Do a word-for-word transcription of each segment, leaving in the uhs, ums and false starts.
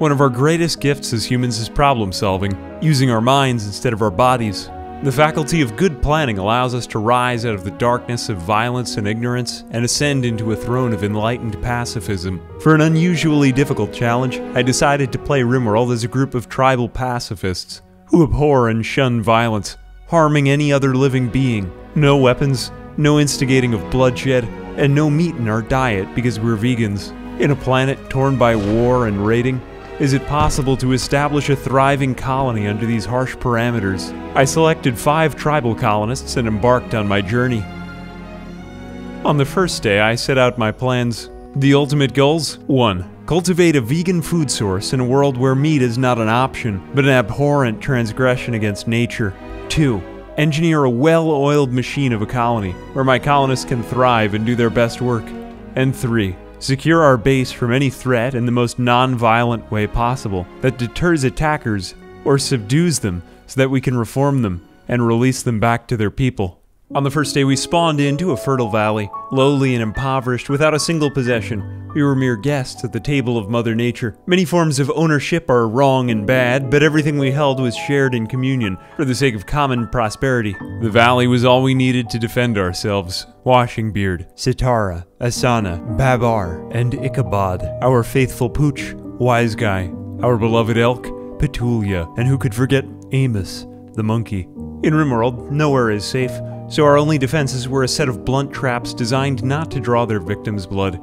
One of our greatest gifts as humans is problem solving, using our minds instead of our bodies. The faculty of good planning allows us to rise out of the darkness of violence and ignorance and ascend into a throne of enlightened pacifism. For an unusually difficult challenge, I decided to play RimWorld as a group of tribal pacifists who abhor and shun violence, harming any other living being. No weapons, no instigating of bloodshed, and no meat in our diet because we're vegans. In a planet torn by war and raiding, is it possible to establish a thriving colony under these harsh parameters? I selected five tribal colonists and embarked on my journey. On the first day, I set out my plans. The ultimate goals? one. Cultivate a vegan food source in a world where meat is not an option, but an abhorrent transgression against nature. two. Engineer a well-oiled machine of a colony, where my colonists can thrive and do their best work. And three. Secure our base from any threat in the most non-violent way possible that deters attackers or subdues them so that we can reform them and release them back to their people. On the first day, we spawned into a fertile valley, lowly and impoverished, without a single possession. We were mere guests at the table of Mother Nature. Many forms of ownership are wrong and bad, but everything we held was shared in communion for the sake of common prosperity. The valley was all we needed to defend ourselves. Washingbeard, Sitara, Asana, Babar, and Ichabod, our faithful pooch, Wiseguy, our beloved elk, Petulia, and who could forget Amos, the monkey. In RimWorld, nowhere is safe, so our only defenses were a set of blunt traps designed not to draw their victims' blood,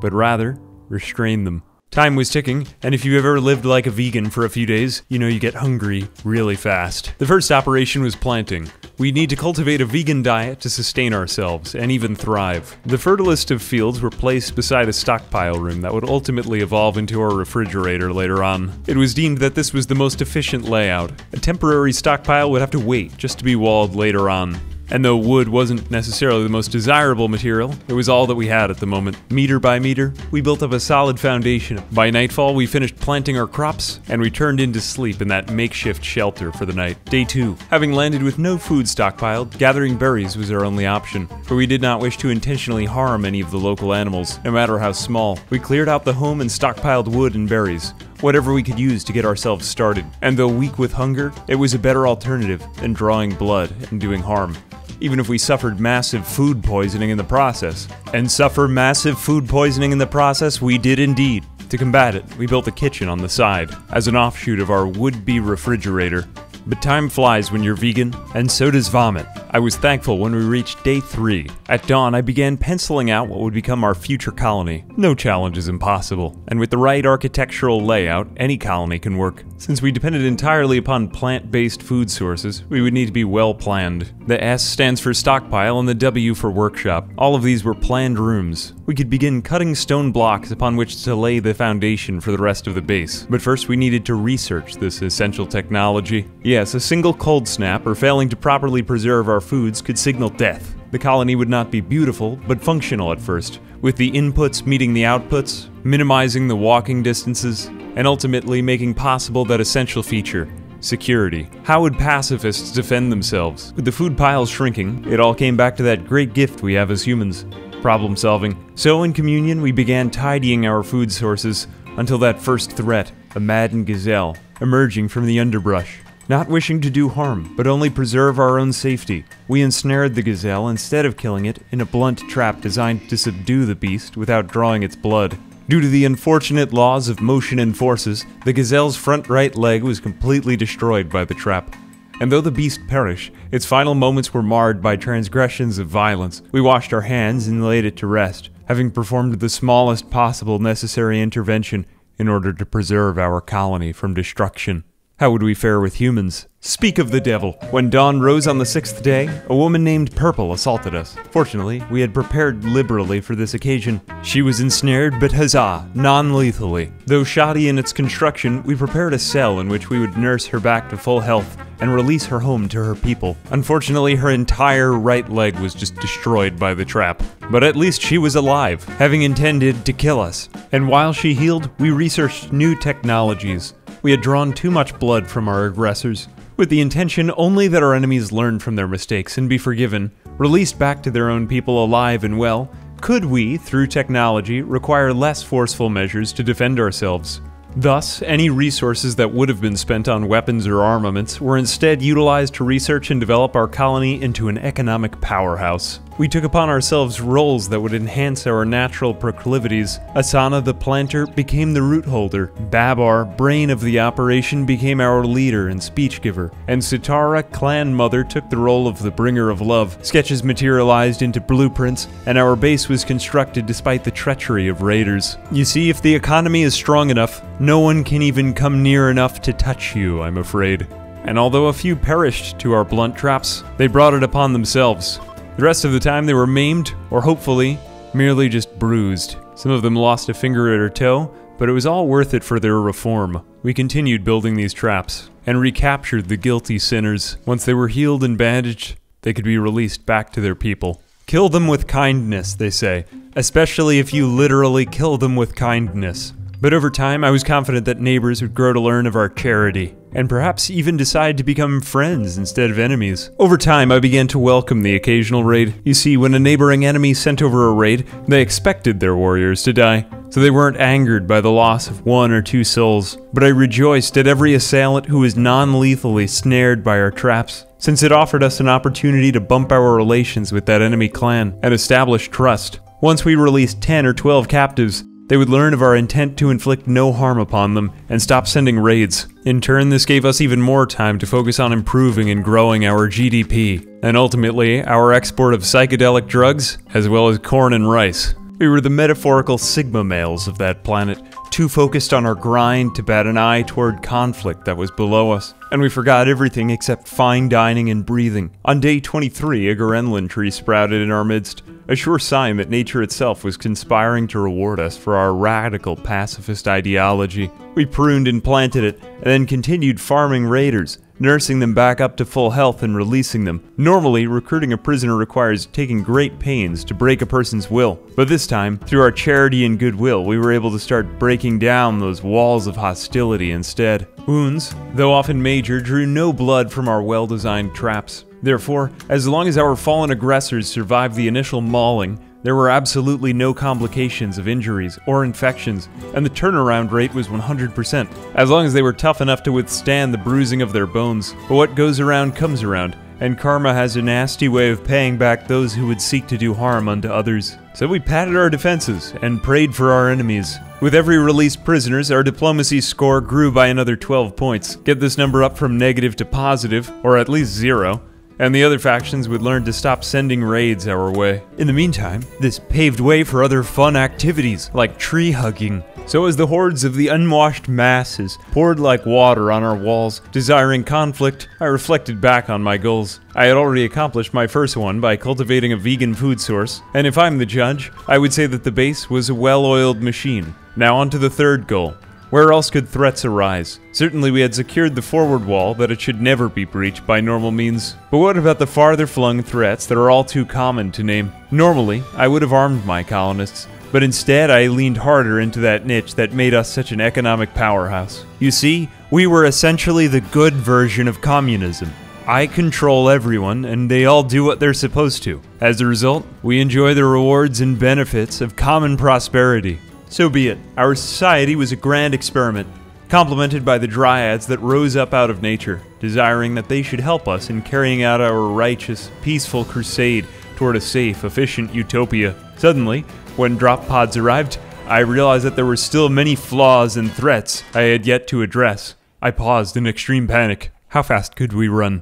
but rather restrain them. Time was ticking, and if you've ever lived like a vegan for a few days, you know you get hungry really fast. The first operation was planting. We need to cultivate a vegan diet to sustain ourselves and even thrive. The fertilest of fields were placed beside a stockpile room that would ultimately evolve into our refrigerator later on. It was deemed that this was the most efficient layout. A temporary stockpile would have to wait just to be walled later on. And though wood wasn't necessarily the most desirable material, it was all that we had at the moment. Meter by meter, we built up a solid foundation. By nightfall, we finished planting our crops, and we turned in to sleep in that makeshift shelter for the night. Day two. Having landed with no food stockpiled, gathering berries was our only option, for we did not wish to intentionally harm any of the local animals, no matter how small. We cleared out the home and stockpiled wood and berries, whatever we could use to get ourselves started. And though weak with hunger, it was a better alternative than drawing blood and doing harm, even if we suffered massive food poisoning in the process. And suffer massive food poisoning in the process, we did indeed. To combat it, we built a kitchen on the side, as an offshoot of our would-be refrigerator. But time flies when you're vegan, and so does vomit. I was thankful when we reached day three. At dawn, I began penciling out what would become our future colony. No challenge is impossible, and with the right architectural layout, any colony can work. Since we depended entirely upon plant-based food sources, we would need to be well-planned. The S stands for stockpile and the W for workshop. All of these were planned rooms. We could begin cutting stone blocks upon which to lay the foundation for the rest of the base. But first, we needed to research this essential technology. Yes, a single cold snap or failing to properly preserve our foods could signal death. The colony would not be beautiful, but functional at first, with the inputs meeting the outputs, minimizing the walking distances, and ultimately making possible that essential feature: security. How would pacifists defend themselves? With the food piles shrinking, it all came back to that great gift we have as humans: problem solving. So in communion, we began tidying our food sources until that first threat, a maddened gazelle, emerging from the underbrush. Not wishing to do harm, but only preserve our own safety, we ensnared the gazelle instead of killing it in a blunt trap designed to subdue the beast without drawing its blood. Due to the unfortunate laws of motion and forces, the gazelle's front right leg was completely destroyed by the trap. And though the beast perished, its final moments were marred by transgressions of violence. We washed our hands and laid it to rest, having performed the smallest possible necessary intervention in order to preserve our colony from destruction. How would we fare with humans? Speak of the devil! When dawn rose on the sixth day, a woman named Purple assaulted us. Fortunately, we had prepared liberally for this occasion. She was ensnared, but huzzah, non-lethally. Though shoddy in its construction, we prepared a cell in which we would nurse her back to full health and release her home to her people. Unfortunately, her entire right leg was just destroyed by the trap. But at least she was alive, having intended to kill us. And while she healed, we researched new technologies. We had drawn too much blood from our aggressors, with the intention only that our enemies learn from their mistakes and be forgiven, released back to their own people alive and well. Could we, through technology, require less forceful measures to defend ourselves? Thus, any resources that would have been spent on weapons or armaments were instead utilized to research and develop our colony into an economic powerhouse. We took upon ourselves roles that would enhance our natural proclivities. Asana the planter became the root holder, Babar, brain of the operation, became our leader and speech giver, and Sitara, clan mother, took the role of the bringer of love. Sketches materialized into blueprints, and our base was constructed despite the treachery of raiders. You see, if the economy is strong enough, no one can even come near enough to touch you, I'm afraid. And although a few perished to our blunt traps, they brought it upon themselves. The rest of the time they were maimed, or hopefully, merely just bruised. Some of them lost a finger or a toe, but it was all worth it for their reform. We continued building these traps, and recaptured the guilty sinners. Once they were healed and bandaged, they could be released back to their people. Kill them with kindness, they say, especially if you literally kill them with kindness. But over time, I was confident that neighbors would grow to learn of our charity, and perhaps even decide to become friends instead of enemies. Over time, I began to welcome the occasional raid. You see, when a neighboring enemy sent over a raid, they expected their warriors to die, so they weren't angered by the loss of one or two souls. But I rejoiced at every assailant who was non-lethally snared by our traps, since it offered us an opportunity to bump our relations with that enemy clan and establish trust. Once we released ten or twelve captives, they would learn of our intent to inflict no harm upon them and stop sending raids. In turn, this gave us even more time to focus on improving and growing our G D P, and ultimately our export of psychedelic drugs, as well as corn and rice. We were the metaphorical sigma males of that planet, too focused on our grind to bat an eye toward conflict that was below us, and we forgot everything except fine dining and breathing. On day twenty-three, a Gorenland tree sprouted in our midst, a sure sign that nature itself was conspiring to reward us for our radical pacifist ideology. We pruned and planted it, and then continued farming raiders, nursing them back up to full health and releasing them. Normally, recruiting a prisoner requires taking great pains to break a person's will, but this time, through our charity and goodwill, we were able to start breaking down those walls of hostility instead. Wounds, though often major, drew no blood from our well-designed traps. Therefore, as long as our fallen aggressors survived the initial mauling, there were absolutely no complications of injuries or infections, and the turnaround rate was one hundred percent, as long as they were tough enough to withstand the bruising of their bones. But what goes around comes around, and karma has a nasty way of paying back those who would seek to do harm unto others. So we patted our defenses and prayed for our enemies. With every released prisoners, our diplomacy score grew by another twelve points. Get this number up from negative to positive, or at least zero, and the other factions would learn to stop sending raids our way. In the meantime, this paved way for other fun activities, like tree hugging. So as the hordes of the unwashed masses poured like water on our walls, desiring conflict, I reflected back on my goals. I had already accomplished my first one by cultivating a vegan food source, and if I'm the judge, I would say that the base was a well-oiled machine. Now on to the third goal. Where else could threats arise? Certainly we had secured the forward wall that it should never be breached by normal means. But what about the farther flung threats that are all too common to name? Normally, I would have armed my colonists, but instead I leaned harder into that niche that made us such an economic powerhouse. You see, we were essentially the good version of communism. I control everyone, and they all do what they're supposed to. As a result, we enjoy the rewards and benefits of common prosperity. So be it. Our society was a grand experiment, complemented by the dryads that rose up out of nature, desiring that they should help us in carrying out our righteous, peaceful crusade toward a safe, efficient utopia. Suddenly, when drop pods arrived, I realized that there were still many flaws and threats I had yet to address. I paused in extreme panic. How fast could we run?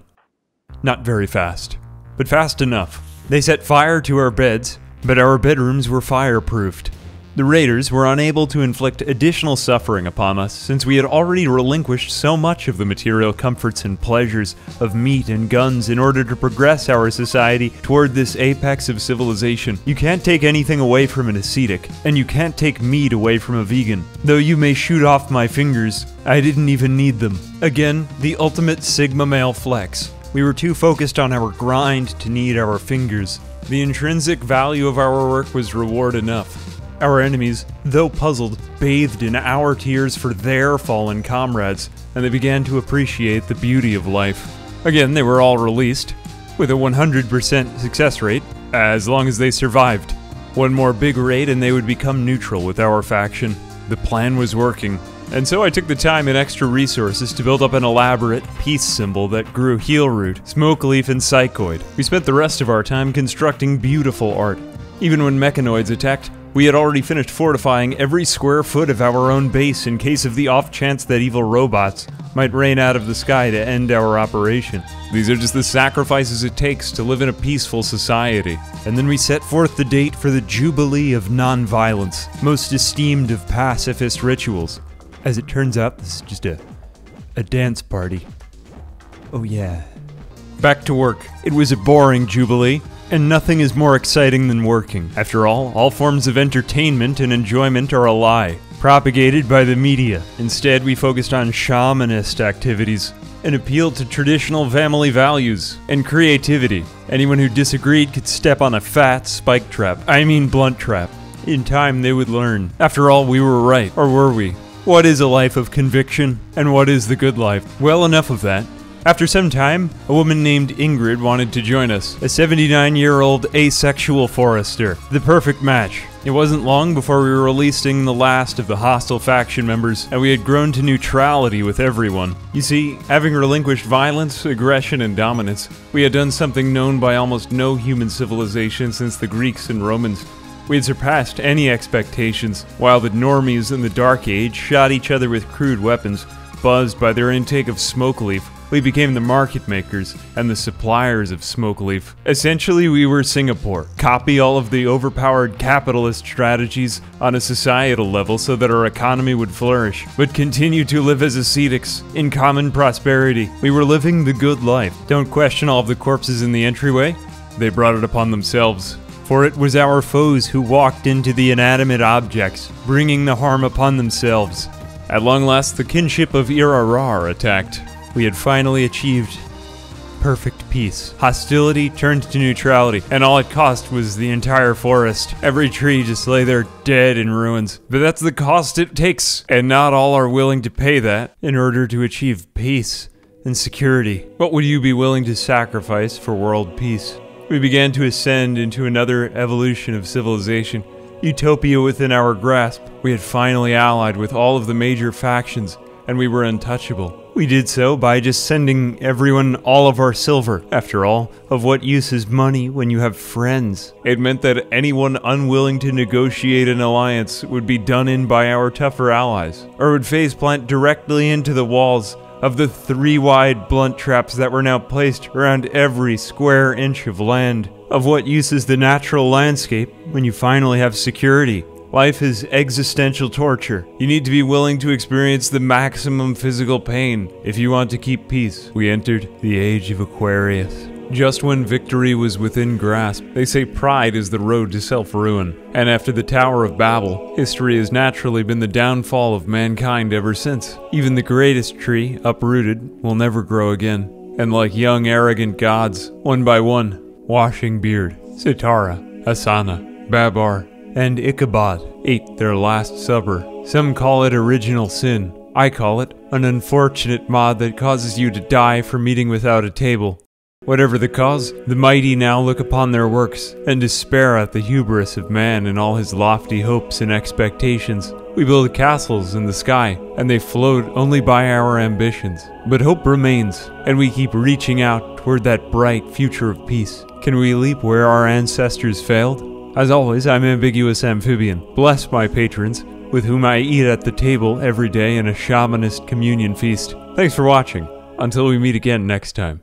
Not very fast, but fast enough. They set fire to our beds, but our bedrooms were fireproofed. The raiders were unable to inflict additional suffering upon us, since we had already relinquished so much of the material comforts and pleasures of meat and guns in order to progress our society toward this apex of civilization. You can't take anything away from an ascetic, and you can't take meat away from a vegan. Though you may shoot off my fingers, I didn't even need them. Again, the ultimate sigma male flex. We were too focused on our grind to need our fingers. The intrinsic value of our work was reward enough. Our enemies, though puzzled, bathed in our tears for their fallen comrades, and they began to appreciate the beauty of life. Again, they were all released, with a one hundred percent success rate, as long as they survived. One more big raid and they would become neutral with our faction. The plan was working. And so I took the time and extra resources to build up an elaborate peace symbol that grew Heelroot, Smokeleaf, and Psychoid. We spent the rest of our time constructing beautiful art. Even when mechanoids attacked, we had already finished fortifying every square foot of our own base in case of the off chance that evil robots might rain out of the sky to end our operation. These are just the sacrifices it takes to live in a peaceful society. And then we set forth the date for the Jubilee of Nonviolence, most esteemed of pacifist rituals. As it turns out, this is just a, a dance party. Oh yeah. Back to work. It was a boring Jubilee. And nothing is more exciting than working. After all, all forms of entertainment and enjoyment are a lie, propagated by the media. Instead, we focused on shamanist activities, and appealed to traditional family values, and creativity. Anyone who disagreed could step on a fat spike trap. I mean blunt trap. In time, they would learn. After all, we were right. Or were we? What is a life of conviction? And what is the good life? Well, enough of that. After some time, a woman named Ingrid wanted to join us, a seventy-nine-year-old asexual forester. The perfect match. It wasn't long before we were releasing the last of the hostile faction members, and we had grown to neutrality with everyone. You see, having relinquished violence, aggression, and dominance, we had done something known by almost no human civilization since the Greeks and Romans. We had surpassed any expectations, while the normies in the Dark Age shot each other with crude weapons, buzzed by their intake of Smokeleaf. We became the market makers and the suppliers of Smokeleaf. Essentially, we were Singapore. Copy all of the overpowered capitalist strategies on a societal level so that our economy would flourish, but continue to live as ascetics in common prosperity. We were living the good life. Don't question all of the corpses in the entryway. They brought it upon themselves. For it was our foes who walked into the inanimate objects, bringing the harm upon themselves. At long last, the kinship of Irarar attacked. We had finally achieved perfect peace. Hostility turned to neutrality, and all it cost was the entire forest. Every tree just lay there dead in ruins. But that's the cost it takes, and not all are willing to pay that in order to achieve peace and security. What would you be willing to sacrifice for world peace? We began to ascend into another evolution of civilization. Utopia within our grasp. We had finally allied with all of the major factions, and we were untouchable. We did so by just sending everyone all of our silver. After all, of what use is money when you have friends? It meant that anyone unwilling to negotiate an alliance would be done in by our tougher allies, or would faceplant directly into the walls of the three wide blunt traps that were now placed around every square inch of land. Of what use is the natural landscape when you finally have security? Life is existential torture. You need to be willing to experience the maximum physical pain if you want to keep peace. We entered the age of Aquarius. Just when victory was within grasp, they say pride is the road to self-ruin. And after the Tower of Babel, history has naturally been the downfall of mankind ever since. Even the greatest tree, uprooted, will never grow again. And like young, arrogant gods, one by one, Washingbeard, Sitara, Asana, Babar, and Ichabod ate their last supper. Some call it original sin. I call it an unfortunate mod that causes you to die from eating without a table. Whatever the cause, the mighty now look upon their works and despair at the hubris of man and all his lofty hopes and expectations. We build castles in the sky, and they float only by our ambitions. But hope remains, and we keep reaching out toward that bright future of peace. Can we leap where our ancestors failed? As always, I'm Ambiguous Amphibian. Bless my patrons, with whom I eat at the table every day in a shamanist communion feast. Thanks for watching. Until we meet again next time.